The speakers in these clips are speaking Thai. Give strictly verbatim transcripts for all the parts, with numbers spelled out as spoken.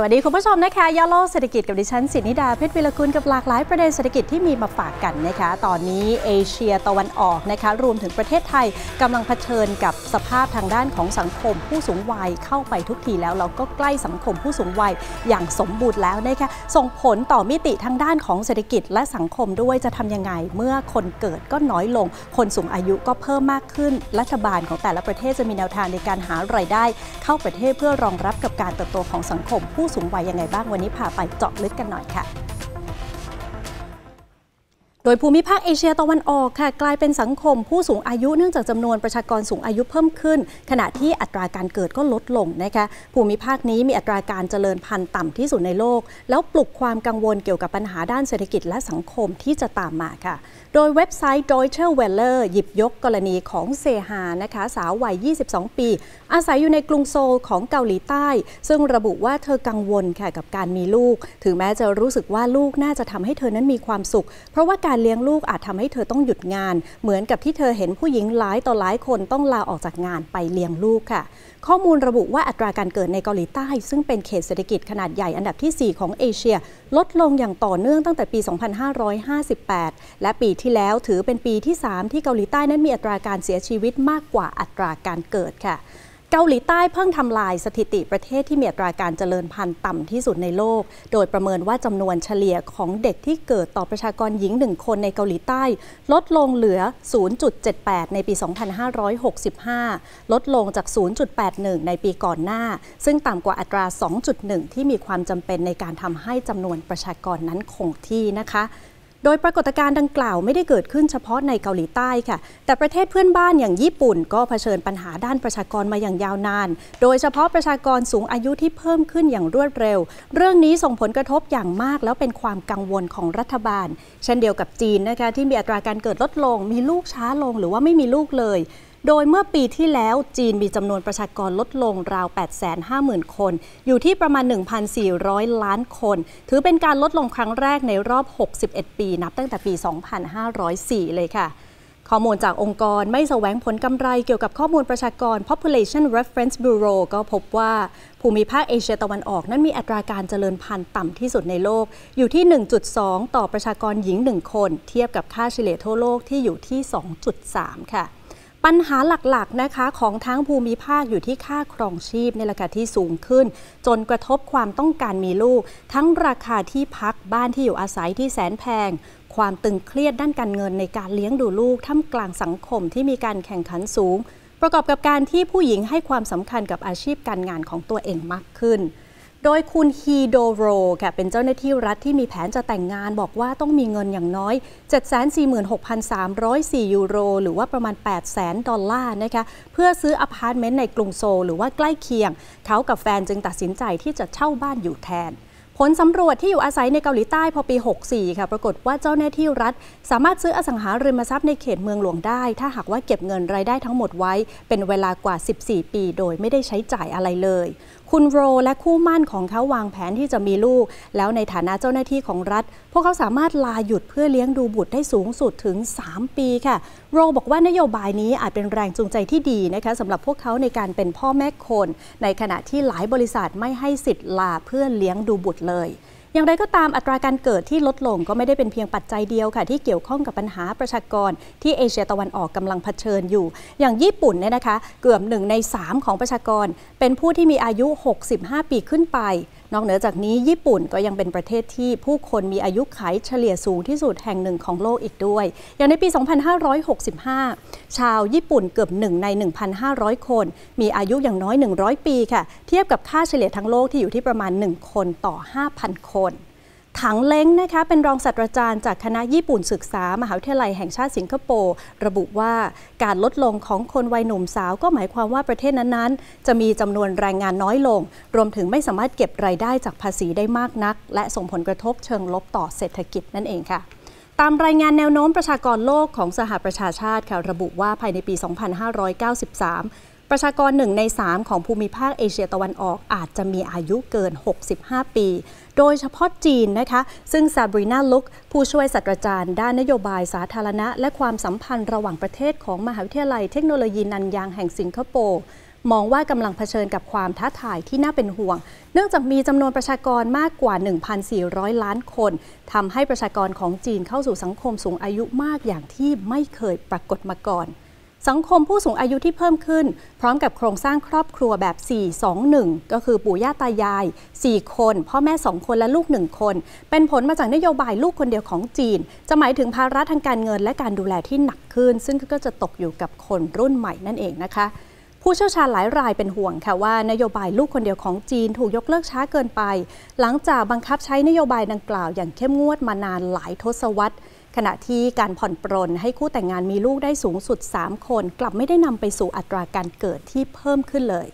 สวัสดีคุณผู้ชมนะคะย่อโลกเศรษฐกิจกับดิฉันสินิดาเพชรวิรกุลกับหลากหลายประเด็นเศรษฐกิจที่มีมาฝากกันนะคะตอนนี้เอเชียตะวันออกนะคะรวมถึงประเทศไทยกำลังเผชิญกับสภาพทางด้านของสังคมผู้สูงวัยเข้าไปทุกทีแล้วเราก็ใกล้สังคมผู้สูงวัยอย่างสมบูรณ์แล้วนะคะส่งผลต่อมิติทางด้านของเศรษฐกิจและสังคมด้วยจะทํำยังไงเมื่อคนเกิดก็น้อยลงคนสูงอายุก็เพิ่มมากขึ้นรัฐบาลของแต่ละประเทศจะมีแนวทางในการหารายได้เข้าประเทศเพื่อรองรับกับการเติบโตของสังคมผู้สูงวัยยังไงบ้างวันนี้พาไปเจาะลึกกันหน่อยค่ะโดยภูมิภาคเอเชียตะวันออกค่ะกลายเป็นสังคมผู้สูงอายุเนื่องจากจำนวนประชากรสูงอายุเพิ่มขึ้นขณะที่อัตราการเกิดก็ลดลงนะคะภูมิภาคนี้มีอัตราการเจริญพันธุ์ต่ำที่สุดในโลกแล้วปลุกความกังวลเกี่ยวกับปัญหาด้านเศรษฐกิจและสังคมที่จะตามมาค่ะโดยเว็บไซต์ Deutsche Welle หยิบยกกรณีของเซฮานะคะสาววัยยี่สิบสองปีอาศัยอยู่ในกรุงโซลของเกาหลีใต้ซึ่งระบุว่าเธอกังวลค่ะกับการมีลูกถึงแม้จะรู้สึกว่าลูกน่าจะทำให้เธอนั้นมีความสุขเพราะว่าการเลี้ยงลูกอาจทำให้เธอต้องหยุดงานเหมือนกับที่เธอเห็นผู้หญิงหลายต่อหลายคนต้องลาออกจากงานไปเลี้ยงลูกค่ะข้อมูลระบุว่าอัตราการเกิดในเกาหลีใต้ซึ่งเป็นเขตเศรษฐกิจขนาดใหญ่อันดับที่สี่ของเอเชียลดลงอย่างต่อเนื่องตั้งแต่ปีสองพันห้าร้อยห้าสิบแปดและปีที่แล้วถือเป็นปีที่สามที่เกาหลีใต้นั้นมีอัตราการเสียชีวิตมากกว่าอัตราการเกิดค่ะเกาหลีใต้เพิ่งทำลายสถิติประเทศที่มีอัตราการเจริญพันธุ์ต่ำที่สุดในโลกโดยประเมินว่าจำนวนเฉลี่ยของเด็กที่เกิดต่อประชากรหญิงหนึ่งคนในเกาหลีใต้ลดลงเหลือ ศูนย์จุดเจ็ดแปด ในปี สองพันห้าร้อยหกสิบห้า ลดลงจาก ศูนย์จุดแปดหนึ่ง ในปีก่อนหน้าซึ่งต่ำกว่าอัตรา สองจุดหนึ่ง ที่มีความจำเป็นในการทำให้จำนวนประชากรนั้นคงที่นะคะโดยปรากฏการณ์ดังกล่าวไม่ได้เกิดขึ้นเฉพาะในเกาหลีใต้ค่ะแต่ประเทศเพื่อนบ้านอย่างญี่ปุ่นก็เผชิญปัญหาด้านประชากรมาอย่างยาวนานโดยเฉพาะประชากรสูงอายุที่เพิ่มขึ้นอย่างรวดเร็วเรื่องนี้ส่งผลกระทบอย่างมากแล้วเป็นความกังวลของรัฐบาลเช่นเดียวกับจีนนะคะที่มีอัตราการเกิดลดลงมีลูกช้าลงหรือว่าไม่มีลูกเลยโดยเมื่อปีที่แล้วจีนมีจำนวนประชากรลดลงราว แปดแสนห้าหมื่น คนอยู่ที่ประมาณ หนึ่งพันสี่ร้อย ล้านคนถือเป็นการลดลงครั้งแรกในรอบหกสิบเอ็ดปีนับตั้งแต่ปีสองพันห้าร้อยสี่เลยค่ะข้อมูลจากองค์กรไม่แสวงผลกำไรเกี่ยวกับข้อมูลประชากร Population Reference Bureau ก็พบว่าภูมิภาคเอเชียตะวันออกนั้นมีอัตราการเจริญพันธุ์ต่ำที่สุดในโลกอยู่ที่ หนึ่งจุดสอง ต่อประชากรหญิงหนึ่งคนเทียบกับค่าเฉลี่ยทั่วโลกที่อยู่ที่ สองจุดสาม ค่ะปัญหาหลักๆนะคะของทั้งภูมิภาคอยู่ที่ค่าครองชีพในราคาที่สูงขึ้นจนกระทบความต้องการมีลูกทั้งราคาที่พักบ้านที่อยู่อาศัยที่แสนแพงความตึงเครียดด้านการเงินในการเลี้ยงดูลูกท่ามกลางสังคมที่มีการแข่งขันสูงประกอบกับการที่ผู้หญิงให้ความสำคัญกับอาชีพการงานของตัวเองมากขึ้นโดยคุณฮีโดโรค่ะเป็นเจ้าหน้าที่รัฐที่มีแผนจะแต่งงานบอกว่าต้องมีเงินอย่างน้อย เจ็ดแสนสี่หมื่นหกพันสามร้อยสี่ ยูโรหรือว่าประมาณ แปดแสน ดอลลาร์นะคะเพื่อซื้ออพาร์ตเมนต์ในกรุงโซลหรือว่าใกล้เคียงเขากับแฟนจึงตัดสินใจที่จะเช่าบ้านอยู่แทนผลสำรวจที่อยู่อาศัยในเกาหลีใต้พอปีหกสี่ค่ะปรากฏว่าเจ้าหน้าที่รัฐสามารถซื้ออสังหาริมทรัพย์ในเขตเมืองหลวงได้ถ้าหากว่าเก็บเงินรายได้ทั้งหมดไว้เป็นเวลากว่าสิบสี่ปีโดยไม่ได้ใช้จ่ายอะไรเลยคุณโรและคู่มั่นของเขาวางแผนที่จะมีลูกแล้วในฐานะเจ้าหน้าที่ของรัฐพวกเขาสามารถลาหยุดเพื่อเลี้ยงดูบุตรได้สูงสุดถึงสามปีค่ะโรบอกว่านโยบายนี้อาจเป็นแรงจูงใจที่ดีนะคะสำหรับพวกเขาในการเป็นพ่อแม่คนในขณะที่หลายบริษัทไม่ให้สิทธิ์ลาเพื่อเลี้ยงดูบุตรเลยอย่างไรก็ตามอัตราการเกิดที่ลดลงก็ไม่ได้เป็นเพียงปัจจัยเดียวค่ะที่เกี่ยวข้องกับปัญหาประชากรที่เอเชียตะวันออกกำลังเผชิญอยู่อย่างญี่ปุ่นเนี่ยนะคะเกือบหนึ่งในสามของประชากรเป็นผู้ที่มีอายุหกสิบห้าปีขึ้นไปนอกเหนือจากนี้ญี่ปุ่นก็ยังเป็นประเทศที่ผู้คนมีอายุขัยเฉลี่ยสูงที่สุดแห่งหนึ่งของโลกอีกด้วยอย่างในปีสองพันห้าร้อยหกสิบห้าชาวญี่ปุ่นเกือบหนึ่งใน หนึ่งพันห้าร้อย คนมีอายุอย่างน้อยหนึ่งร้อยปีค่ะเทียบกับค่าเฉลี่ยทั้งโลกที่อยู่ที่ประมาณหนึ่งคนต่อ ห้าพัน คนถังเล้งนะคะเป็นรองศาสตราจารย์จากคณะญี่ปุ่นศึกษามหาวิทยาลัยแห่งชาติสิงคโปร์ระบุว่าการลดลงของคนวัยหนุ่มสาวก็หมายความว่าประเทศนั้นๆจะมีจำนวนแรงงานน้อยลงรวมถึงไม่สามารถเก็บรายได้จากภาษีได้มากนักและส่งผลกระทบเชิงลบต่อเศรษฐกิจนั่นเองค่ะตามรายงานแนวโน้มประชากรโลกของสหประชาชาติค่ะระบุว่าภายในปี สองพันห้าร้อยเก้าสิบสามประชากรหนึ่งในสามของภูมิภาคเอเชียตะวันออกอาจจะมีอายุเกินหกสิบห้าปีโดยเฉพาะจีนนะคะซึ่งซาบรีนาลุกผู้ช่วยศาสตราจารย์ด้านนโยบายสาธารณะและความสัมพันธ์ระหว่างประเทศของมหาวิทยาลัยเทคโนโลยีนันยางแห่งสิงคโปร์ มองว่ากำลังเผชิญกับความท้าทายที่น่าเป็นห่วงเนื่องจากมีจำนวนประชากรมากกว่า หนึ่งพันสี่ร้อย ล้านคนทำให้ประชากรของจีนเข้าสู่สังคมสูงอายุมากอย่างที่ไม่เคยปรากฏมาก่อนสังคมผู้สูงอายุที่เพิ่มขึ้นพร้อมกับโครงสร้างครอบครัวแบบ สี่ สอง หนึ่ง ก็คือปู่ย่าตายายสี่คนพ่อแม่สองคนและลูกหนึ่งคนเป็นผลมาจากนโยบายลูกคนเดียวของจีนจะหมายถึงภาระทางการเงินและการดูแลที่หนักขึ้นซึ่งก็จะตกอยู่กับคนรุ่นใหม่นั่นเองนะคะผู้เชี่ยวชาญหลายรายเป็นห่วงค่ะว่านโยบายลูกคนเดียวของจีนถูกยกเลิกช้าเกินไปหลังจากบังคับใช้นโยบายดังกล่าวอย่างเข้มงวดมานานหลายทศวรรษขณะที่การผ่อนปรนให้คู่แต่งงานมีลูกได้สูงสุดสามคนกลับไม่ได้นำไปสู่อัตราการเกิดที่เพิ่มขึ้นเลย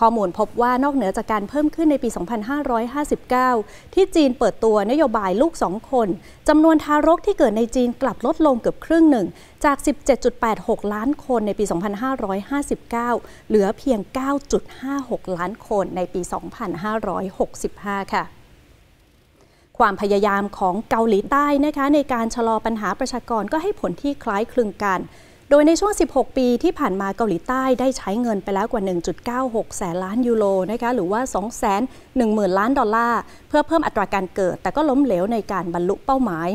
ข้อมูลพบว่านอกเหนือจากการเพิ่มขึ้นในปีสองพันห้าร้อยห้าสิบเก้าที่จีนเปิดตัวนโยบายลูกสองคนจำนวนทารกที่เกิดในจีนกลับลดลงเกือบครึ่งหนึ่งจาก สิบเจ็ดจุดแปดหก ล้านคนในปีสองพันห้าร้อยห้าสิบเก้าเหลือเพียง เก้าจุดห้าหก ล้านคนในปีสองพันห้าร้อยหกสิบห้าค่ะความพยายามของเกาหลีใต้นะคะในการชะลอปัญหาประชากรก็ให้ผลที่คล้ายคลึงกันโดยในช่วงสิบหกปีที่ผ่านมาเกาหลีใต้ได้ใช้เงินไปแล้วกว่า หนึ่งจุดเก้าหก แสนล้านยูโรนะคะหรือว่า สองแสนหนึ่งหมื่น ล้านดอลลาร์เพื่อเพิ่มอัตราการเกิดแต่ก็ล้มเหลวในการบรรลุเป้าหมาย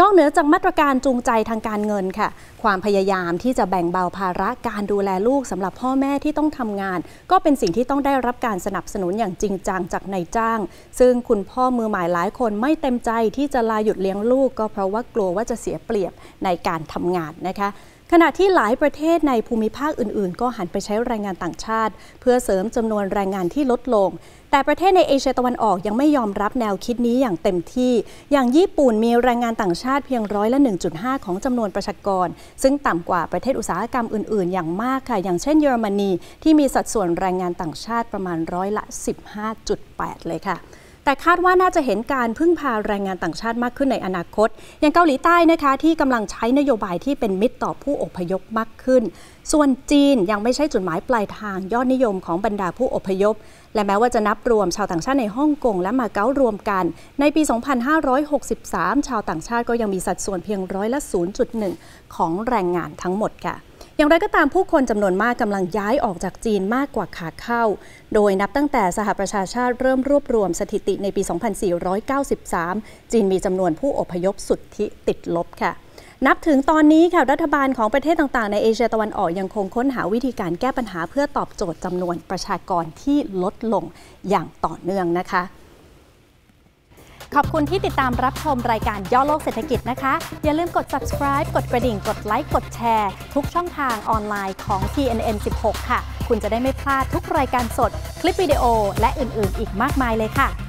นอกเหนือจากมาตรการจูงใจทางการเงินค่ะความพยายามที่จะแบ่งเบาภาระการดูแลลูกสำหรับพ่อแม่ที่ต้องทำงานก็เป็นสิ่งที่ต้องได้รับการสนับสนุนอย่างจริงจังจากนายจ้างซึ่งคุณพ่อมือใหม่หลายคนไม่เต็มใจที่จะลาหยุดเลี้ยงลูกก็เพราะว่ากลัวว่าจะเสียเปรียบในการทำงานนะคะขณะที่หลายประเทศในภูมิภาคอื่นๆก็หันไปใช้แรงงานต่างชาติเพื่อเสริมจำนวนแรงงานที่ลดลงแต่ประเทศในเอเชียตะวันออกยังไม่ยอมรับแนวคิดนี้อย่างเต็มที่อย่างญี่ปุ่นมีแรงงานต่างชาติเพียงร้อยละ หนึ่งจุดห้า ของจำนวนประชากรซึ่งต่ำกว่าประเทศอุตสาหกรรมอื่นๆอย่างมากค่ะอย่างเช่นเยอรมนีที่มีสัดส่วนแรงงานต่างชาติประมาณร้อยละ สิบห้าจุดแปด เลยค่ะแต่คาดว่าน่าจะเห็นการพึ่งพาแรงงานต่างชาติมากขึ้นในอนาคตอย่างเกาหลีใต้นะคะที่กำลังใช้นโยบายที่เป็นมิตรต่อผู้อพยพมากขึ้นส่วนจีนยังไม่ใช่จุดหมายปลายทางยอดนิยมของบรรดาผู้อพยพและแม้ว่าจะนับรวมชาวต่างชาติในฮ่องกงและมาเก๊ารวมกันในปีสองพันห้าร้อยหกสิบสามชาวต่างชาติก็ยังมีสัดส่วนเพียงร้อยละ ศูนย์จุดหนึ่ง ของแรงงานทั้งหมดค่ะอย่างไรก็ตามผู้คนจำนวนมากกำลังย้ายออกจากจีนมากกว่าขาเข้าโดยนับตั้งแต่สหประชาชาติเริ่มรวบรวมสถิติในปีสองพันสี่ร้อยเก้าสิบสามจีนมีจำนวนผู้อพยพสุทธิติดลบค่ะนับถึงตอนนี้ค่ะรัฐบาลของประเทศต่างๆในเอเชียตะวันออกยังคงค้นหาวิธีการแก้ปัญหาเพื่อตอบโจทย์จำนวนประชากรที่ลดลงอย่างต่อเนื่องนะคะขอบคุณที่ติดตามรับชมรายการย่อโลกเศรษฐกิจนะคะอย่าลืมกด subscribe กดกระดิ่งกดไลค์กดแชร์ทุกช่องทางออนไลน์ของ ที เอ็น เอ็น สิบหก ค่ะคุณจะได้ไม่พลาดทุกรายการสดคลิปวิดีโอและอื่นๆอีกมากมายเลยค่ะ